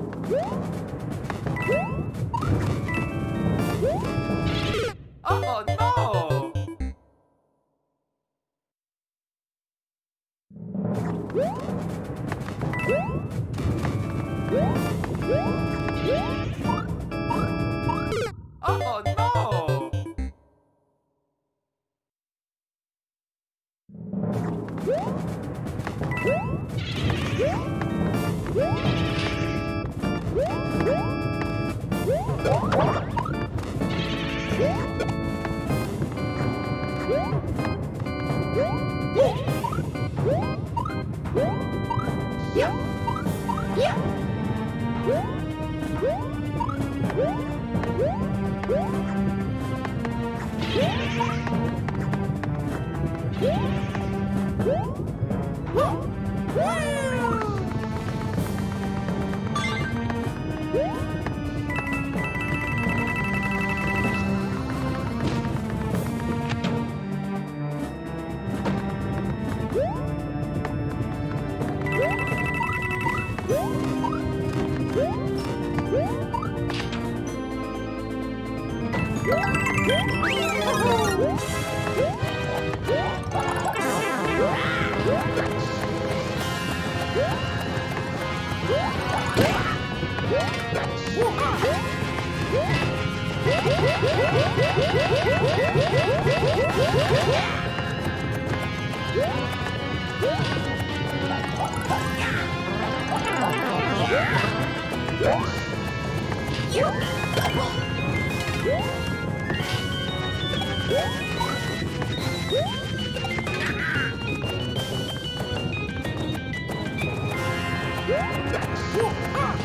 Oh no! Oh no! Yeah.